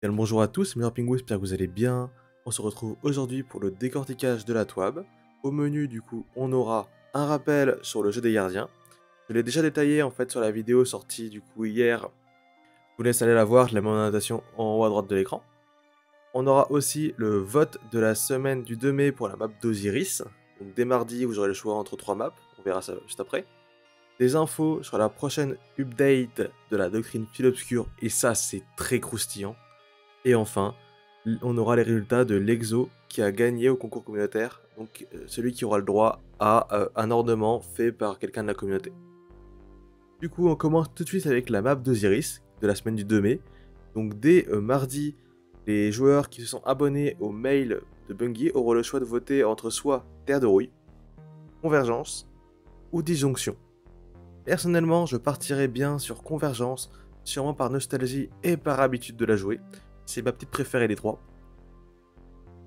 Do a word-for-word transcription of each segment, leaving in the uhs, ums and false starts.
Bien le bonjour à tous, mes pingouins, j'espère que vous allez bien. On se retrouve aujourd'hui pour le décortiquage de la T W A B. Au menu du coup on aura un rappel sur le jeu des gardiens. Je l'ai déjà détaillé en fait sur la vidéo sortie du coup hier. Je vous laisse aller la voir, je la mets en annotation en haut à droite de l'écran. On aura aussi le vote de la semaine du deux mai pour la map d'Osiris. Donc dès mardi vous aurez le choix entre trois maps, on verra ça juste après. Des infos sur la prochaine update de la doctrine obscure, et ça c'est très croustillant. Et enfin, on aura les résultats de l'exo qui a gagné au concours communautaire, donc celui qui aura le droit à euh, un ornement fait par quelqu'un de la communauté. Du coup, on commence tout de suite avec la map d'Osiris de la semaine du deux mai. Donc dès euh, mardi, les joueurs qui se sont abonnés au mail de Bungie auront le choix de voter entre soit Terre de Rouille, Convergence ou Disjonction. Personnellement, je partirai bien sur Convergence, sûrement par nostalgie et par habitude de la jouer. C'est ma petite préférée des trois.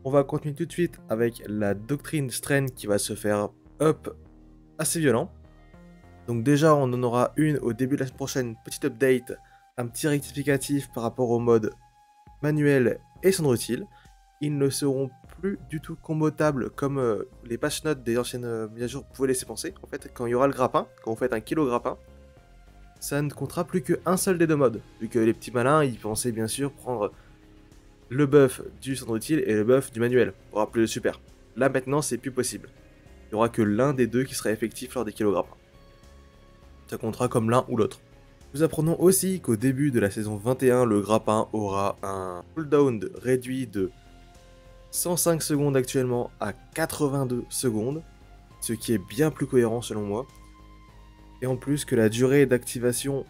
On va continuer tout de suite avec la Doctrine Strain qui va se faire up assez violent. Donc déjà on en aura une au début de la prochaine, petite update, un petit rectificatif par rapport au mode manuel et cendre utile. Ils ne seront plus du tout combotables comme euh, les patch notes des anciennes euh, mises à jour pouvaient laisser penser. En fait quand il y aura le grappin, quand vous faites un kilo grappin, ça ne comptera plus qu'un seul des deux modes. Vu que les petits malins ils pensaient bien sûr prendre le buff du centre utile et le buff du manuel, pour rappeler le super. Là maintenant c'est plus possible. Il n'y aura que l'un des deux qui sera effectif lors des kilogrammes. Ça comptera comme l'un ou l'autre. Nous apprenons aussi qu'au début de la saison vingt et un, le grappin aura un cooldown réduit de cent cinq secondes actuellement à quatre-vingt-deux secondes, ce qui est bien plus cohérent selon moi. Et en plus que la durée d'activation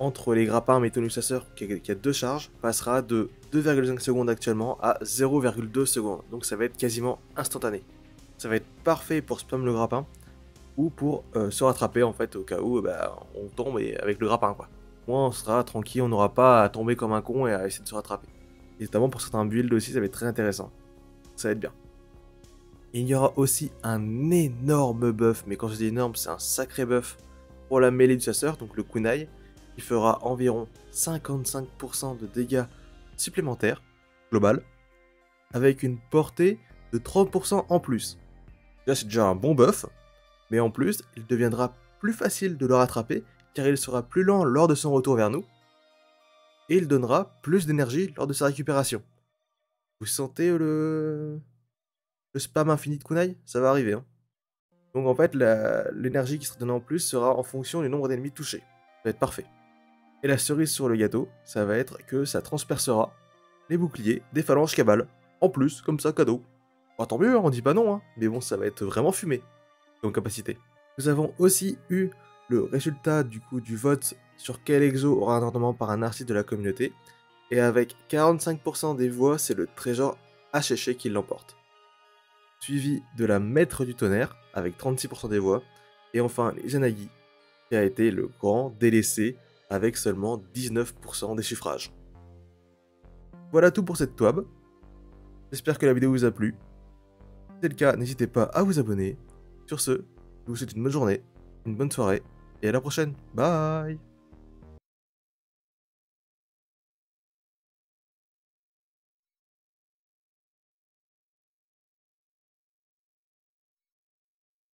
entre les grappins métonus chasseurs qui a deux charges passera de deux virgule cinq secondes actuellement à zéro virgule deux secondes, donc ça va être quasiment instantané. Ça va être parfait pour spam le grappin ou pour euh, se rattraper en fait au cas où bah, on tombe et avec le grappin quoi. Au moins on sera tranquille, on n'aura pas à tomber comme un con et à essayer de se rattraper. Et notamment pour certains builds aussi ça va être très intéressant, ça va être bien. Il y aura aussi un énorme buff, mais quand je dis énorme c'est un sacré buff pour la mêlée du chasseur, donc le kunai, qui fera environ cinquante-cinq pour cent de dégâts supplémentaire global avec une portée de trente pour cent en plus. Là c'est déjà un bon buff, mais en plus il deviendra plus facile de le rattraper car il sera plus lent lors de son retour vers nous et il donnera plus d'énergie lors de sa récupération. Vous sentez le, le spam infini de kunai? Ça va arriver hein. Donc en fait l'énergie qui sera donnée en plus sera en fonction du nombre d'ennemis touchés. Ça va être parfait. Et la cerise sur le gâteau, ça va être que ça transpercera les boucliers des phalanges cabales. En plus, comme ça, cadeau. Enfin, tant mieux, on dit pas non, hein. Mais bon, ça va être vraiment fumé, comme capacité. Nous avons aussi eu le résultat du coup du vote sur quel exo aura un ornement par un artiste de la communauté. Et avec quarante-cinq pour cent des voix, c'est le trésor Achéché qui l'emporte. Suivi de la maître du tonnerre, avec trente-six pour cent des voix. Et enfin, Izanagi, qui a été le grand délaissé, avec seulement dix-neuf pour cent des suffrages. Voilà tout pour cette T W A B. J'espère que la vidéo vous a plu. Si c'est le cas, n'hésitez pas à vous abonner. Sur ce, je vous souhaite une bonne journée, une bonne soirée, et à la prochaine. Bye!